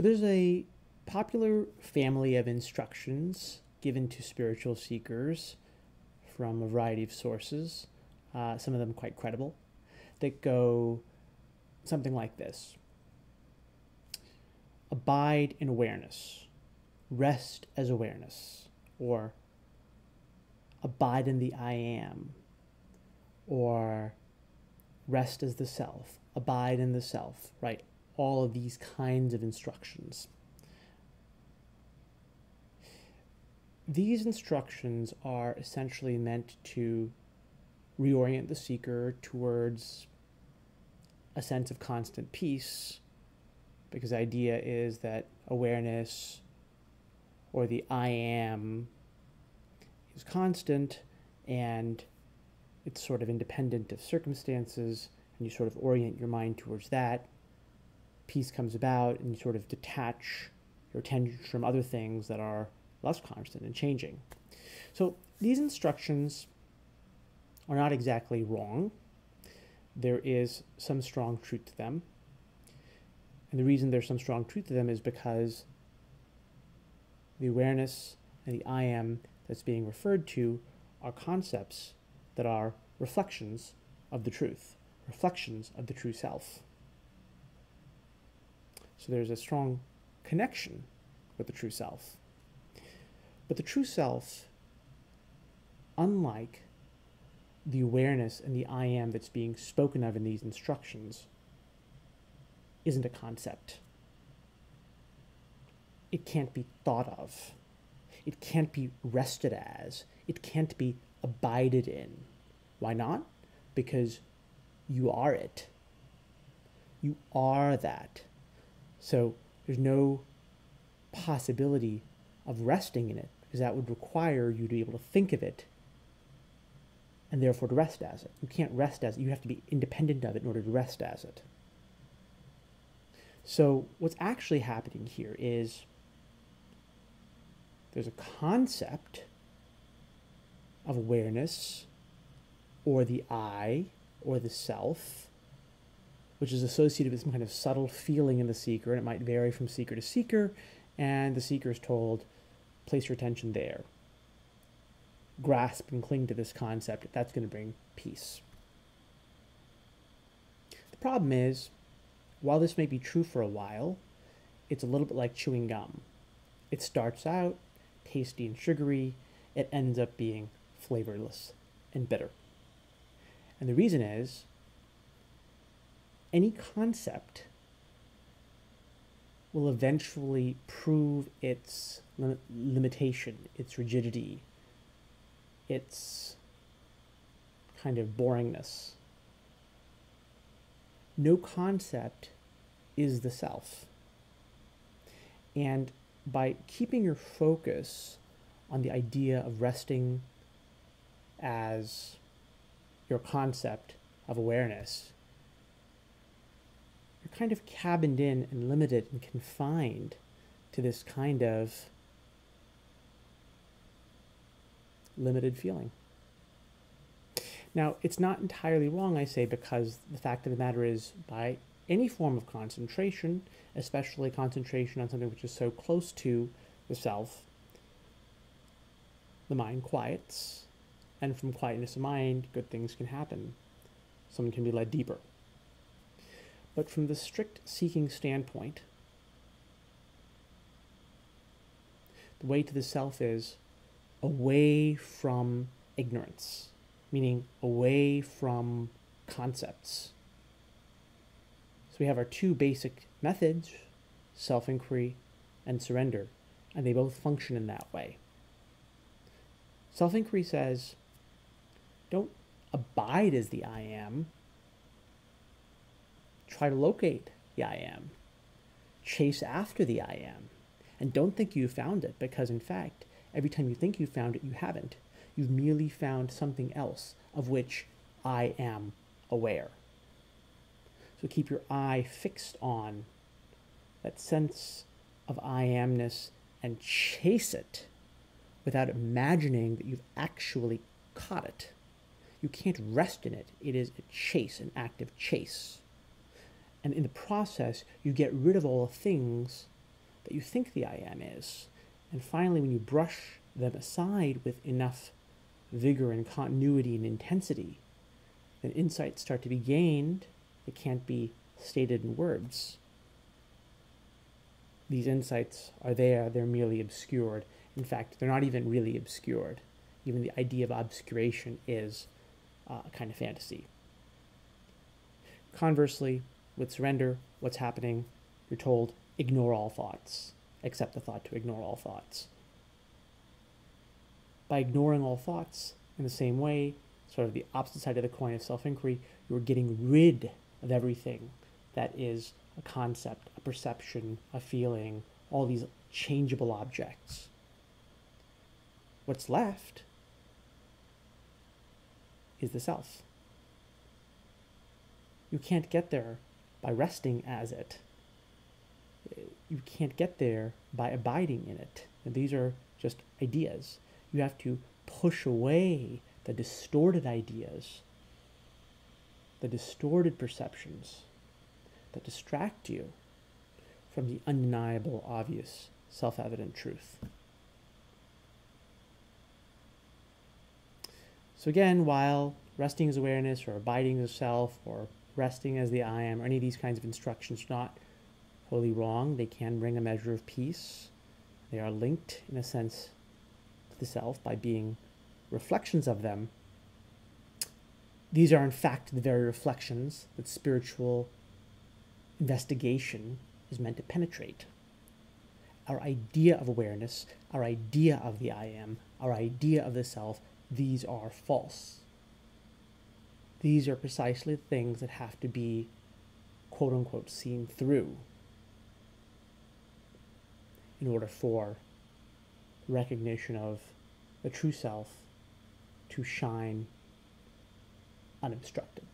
So there's a popular family of instructions given to spiritual seekers from a variety of sources, some of them quite credible, that go something like this. Abide in awareness, rest as awareness, or abide in the I am, or rest as the self, abide in the self, right? All of these kinds of instructions. These instructions are essentially meant to reorient the seeker towards a sense of constant peace, because the idea is that awareness, or the I am, is constant, and it's sort of independent of circumstances, and you sort of orient your mind towards that. Peace comes about, and you sort of detach your attention from other things that are less constant and changing. So these instructions are not exactly wrong. There is some strong truth to them. And the reason there's some strong truth to them is because the awareness and the I am that's being referred to are concepts that are reflections of the truth, reflections of the true self. So there's a strong connection with the true self. But the true self, unlike the awareness and the I am that's being spoken of in these instructions, isn't a concept. It can't be thought of. It can't be rested as. It can't be abided in. Why not? Because you are it. You are that. So there's no possibility of resting in it, because that would require you to be able to think of it and therefore to rest as it. You can't rest as it. You have to be independent of it in order to rest as it. So what's actually happening here is there's a concept of awareness, or the I, or the self, which is associated with some kind of subtle feeling in the seeker, and it might vary from seeker to seeker, and the seeker is told, place your attention there. Grasp and cling to this concept. That's going to bring peace. The problem is, while this may be true for a while, it's a little bit like chewing gum. It starts out tasty and sugary. It ends up being flavorless and bitter. And the reason is, any concept will eventually prove its limitation, its rigidity, its kind of boringness. No concept is the self. And by keeping your focus on the idea of resting as your concept of awareness, you're kind of cabined in and limited and confined to this kind of limited feeling. Now, it's not entirely wrong, I say, because the fact of the matter is, by any form of concentration, especially concentration on something which is so close to the self, the mind quiets, and from quietness of mind, good things can happen. Someone can be led deeper. But from the strict seeking standpoint, the way to the self is away from ignorance, meaning away from concepts. So we have our two basic methods, self-inquiry and surrender, and they both function in that way. Self-inquiry says, don't abide as the I am. Try to locate the I am. Chase after the I am. And don't think you found it, because in fact, every time you think you found it, you haven't. You've merely found something else of which I am aware. So keep your eye fixed on that sense of I amness and chase it without imagining that you've actually caught it. You can't rest in it. It is a chase, an active chase. And in the process, you get rid of all the things that you think the I am is. And finally, when you brush them aside with enough vigor and continuity and intensity, then insights start to be gained that can't be stated in words. These insights are there, they're merely obscured. In fact, they're not even really obscured. Even the idea of obscuration is a kind of fantasy. Conversely, with surrender, what's happening? You're told, ignore all thoughts. Accept the thought to ignore all thoughts. By ignoring all thoughts, in the same way, sort of the opposite side of the coin of self-inquiry, you're getting rid of everything that is a concept, a perception, a feeling, all these changeable objects. What's left is the self. You can't get there by resting as it. You can't get there by abiding in it. And these are just ideas. You have to push away the distorted ideas, the distorted perceptions that distract you from the undeniable, obvious, self-evident truth. So again, while resting as awareness or abiding as self or resting as the I am or any of these kinds of instructions are not wholly wrong, they can bring a measure of peace. They are linked, in a sense, to the self by being reflections of them. These are, in fact, the very reflections that spiritual investigation is meant to penetrate. Our idea of awareness, our idea of the I am, our idea of the self, these are false. These are precisely the things that have to be, quote unquote, seen through in order for recognition of the true self to shine unobstructed.